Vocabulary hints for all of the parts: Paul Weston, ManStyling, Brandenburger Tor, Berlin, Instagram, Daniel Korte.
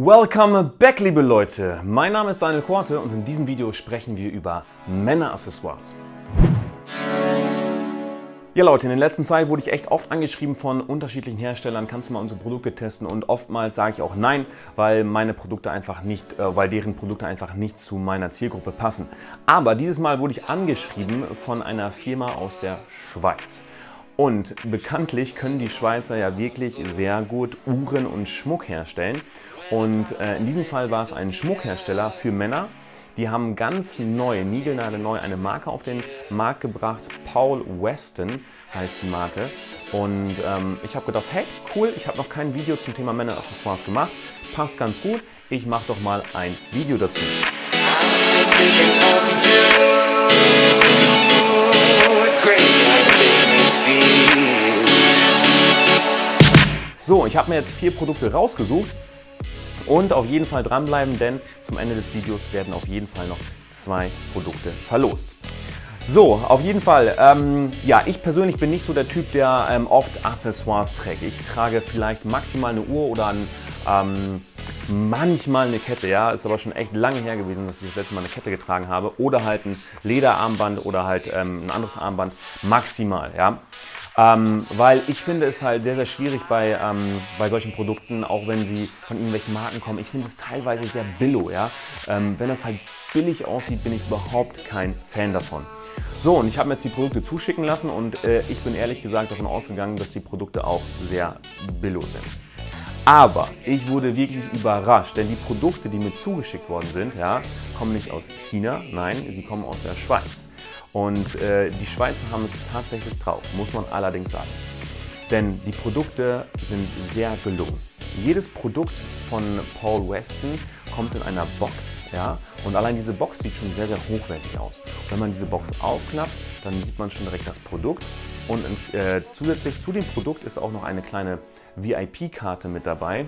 Welcome back, liebe Leute! Mein Name ist Daniel Korte und in diesem Video sprechen wir über Männeraccessoires. Ja Leute, in der letzten Zeit wurde ich echt oft angeschrieben von unterschiedlichen Herstellern, kannst du mal unsere Produkte testen, und oftmals sage ich auch nein, weil deren Produkte einfach nicht zu meiner Zielgruppe passen. Aber dieses Mal wurde ich angeschrieben von einer Firma aus der Schweiz. Und bekanntlich können die Schweizer ja wirklich sehr gut Uhren und Schmuck herstellen. Und in diesem Fall war es ein Schmuckhersteller für Männer. Die haben ganz neu, niegelnagelneu, eine Marke auf den Markt gebracht. Paul Weston heißt die Marke. Und ich habe gedacht, hey, cool, ich habe noch kein Video zum Thema Männeraccessoires gemacht. Passt ganz gut, ich mache doch mal ein Video dazu. So, ich habe mir jetzt 4 Produkte rausgesucht. Und auf jeden Fall dranbleiben, denn zum Ende des Videos werden auf jeden Fall noch 2 Produkte verlost. So, auf jeden Fall, ja, ich persönlich bin nicht so der Typ, der oft Accessoires trägt. Ich trage vielleicht maximal eine Uhr oder manchmal eine Kette, ja, ist aber schon echt lange her gewesen, dass ich das letzte Mal eine Kette getragen habe. Oder halt ein Lederarmband oder halt ein anderes Armband, maximal, ja. Weil ich finde es halt sehr, sehr schwierig bei solchen Produkten, auch wenn sie von irgendwelchen Marken kommen. Ich finde es teilweise sehr billo, ja. Wenn das halt billig aussieht, bin ich überhaupt kein Fan davon. So, und ich habe mir jetzt die Produkte zuschicken lassen und ich bin ehrlich gesagt davon ausgegangen, dass die Produkte auch sehr billo sind. Aber ich wurde wirklich überrascht, denn die Produkte, die mir zugeschickt worden sind, ja, kommen nicht aus China, nein, sie kommen aus der Schweiz. Und die Schweizer haben es tatsächlich drauf, muss man allerdings sagen. Denn die Produkte sind sehr gelungen. Jedes Produkt von Paul Weston kommt in einer Box, ja? Und allein diese Box sieht schon sehr, sehr hochwertig aus. Und wenn man diese Box aufklappt, dann sieht man schon direkt das Produkt. Und zusätzlich zu dem Produkt ist auch noch eine kleine VIP-Karte mit dabei.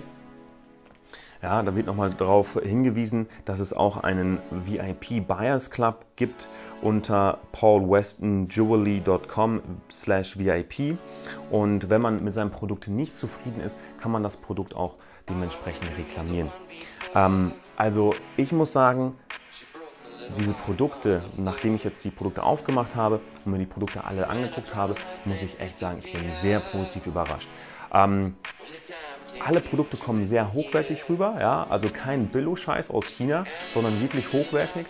Ja, da wird nochmal darauf hingewiesen, dass es auch einen VIP Buyers Club gibt unter paulwestonjewelry.com/VIP. Und wenn man mit seinem Produkt nicht zufrieden ist, kann man das Produkt auch dementsprechend reklamieren. Also ich muss sagen, diese Produkte, nachdem ich jetzt die Produkte aufgemacht habe und mir die Produkte alle angeguckt habe, muss ich echt sagen, ich bin sehr positiv überrascht. Alle Produkte kommen sehr hochwertig rüber, ja? Also kein Billo-Scheiß aus China, sondern wirklich hochwertig.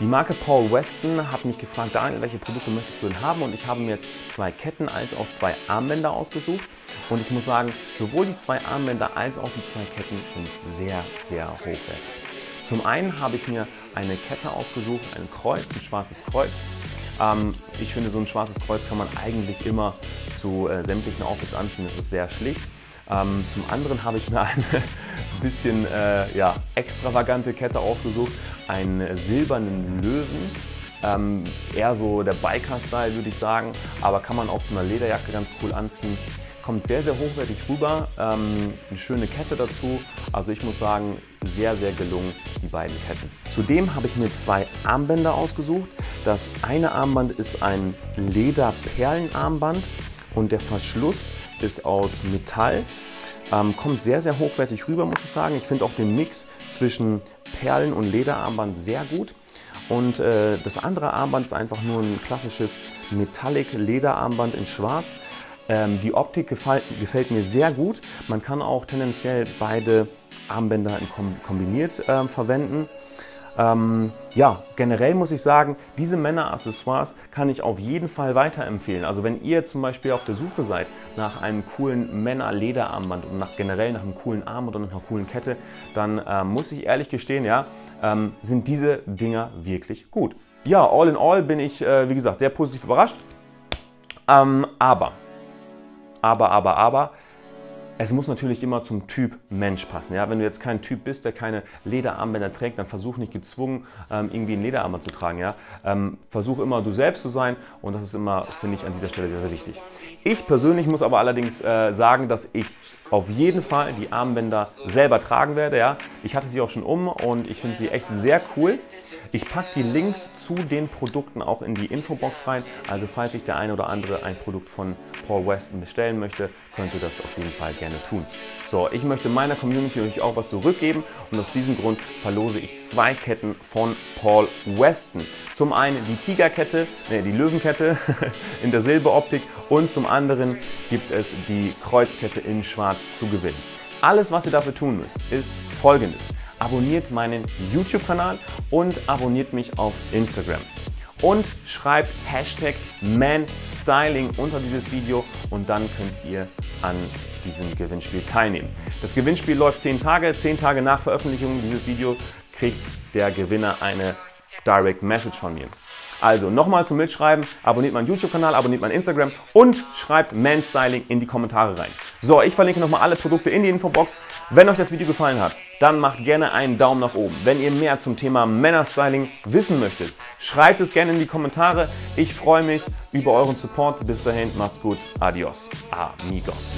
Die Marke Paul Weston hat mich gefragt, Daniel, welche Produkte möchtest du denn haben? Und ich habe mir jetzt 2 Ketten als auch 2 Armbänder ausgesucht. Und ich muss sagen, sowohl die 2 Armbänder als auch die 2 Ketten sind sehr, sehr hochwertig. Zum einen habe ich mir eine Kette ausgesucht, ein schwarzes Kreuz. Ich finde, so ein schwarzes Kreuz kann man eigentlich immer zu sämtlichen Outfits anziehen, das ist sehr schlicht. Zum anderen habe ich mir eine bisschen ja, extravagante Kette ausgesucht, einen silbernen Löwen, eher so der Biker-Style, würde ich sagen, aber kann man auch zu einer Lederjacke ganz cool anziehen. Kommt sehr, sehr hochwertig rüber, eine schöne Kette dazu, also ich muss sagen, sehr, sehr gelungen, die beiden Ketten. Zudem habe ich mir 2 Armbänder ausgesucht. Das eine Armband ist ein Lederperlenarmband und der Verschluss ist aus Metall, kommt sehr, sehr hochwertig rüber, muss ich sagen. Ich finde auch den Mix zwischen Perlen und Lederarmband sehr gut. Und das andere Armband ist einfach nur ein klassisches Metallic-Lederarmband in Schwarz. Die Optik gefällt mir sehr gut. Man kann auch tendenziell beide Armbänder kombiniert verwenden. Ja, generell muss ich sagen, diese Männeraccessoires kann ich auf jeden Fall weiterempfehlen. Also wenn ihr zum Beispiel auf der Suche seid nach einem coolen Männer-Lederarmband und generell nach einem coolen Arm oder nach einer coolen Kette, dann muss ich ehrlich gestehen, ja, sind diese Dinger wirklich gut. Ja, all in all bin ich, wie gesagt, sehr positiv überrascht. Aber, es muss natürlich immer zum Typ Mensch passen. Ja? Wenn du jetzt kein Typ bist, der keine Lederarmbänder trägt, dann versuch nicht gezwungen, irgendwie ein Lederarmband zu tragen. Ja? Versuch immer, du selbst zu sein, und das ist immer, finde ich, an dieser Stelle sehr, sehr wichtig. Ich persönlich muss aber allerdings sagen, dass ich auf jeden Fall die Armbänder selber tragen werde. Ja? Ich hatte sie auch schon um und ich finde sie echt sehr cool. Ich packe die Links zu den Produkten auch in die Infobox rein. Also falls sich der eine oder andere ein Produkt von Paul Weston bestellen möchte, könnt ihr das auf jeden Fall gerne tun. So, ich möchte meiner Community natürlich auch was zurückgeben und aus diesem Grund verlose ich 2 Ketten von Paul Weston. Zum einen die Tigerkette, die Löwenkette in der Silberoptik und zum anderen gibt es die Kreuzkette in Schwarz zu gewinnen. Alles, was ihr dafür tun müsst, ist Folgendes. Abonniert meinen YouTube-Kanal und abonniert mich auf Instagram. Und schreibt #ManStyling unter dieses Video und dann könnt ihr an diesem Gewinnspiel teilnehmen. Das Gewinnspiel läuft 10 Tage. 10 Tage nach Veröffentlichung dieses Videos kriegt der Gewinner eine Direct Message von mir. Also nochmal zum Mitschreiben, abonniert meinen YouTube-Kanal, abonniert mein Instagram und schreibt ManStyling in die Kommentare rein. So, ich verlinke nochmal alle Produkte in die Infobox. Wenn euch das Video gefallen hat, dann macht gerne einen Daumen nach oben. Wenn ihr mehr zum Thema Männerstyling wissen möchtet, schreibt es gerne in die Kommentare. Ich freue mich über euren Support. Bis dahin, macht's gut. Adios, amigos.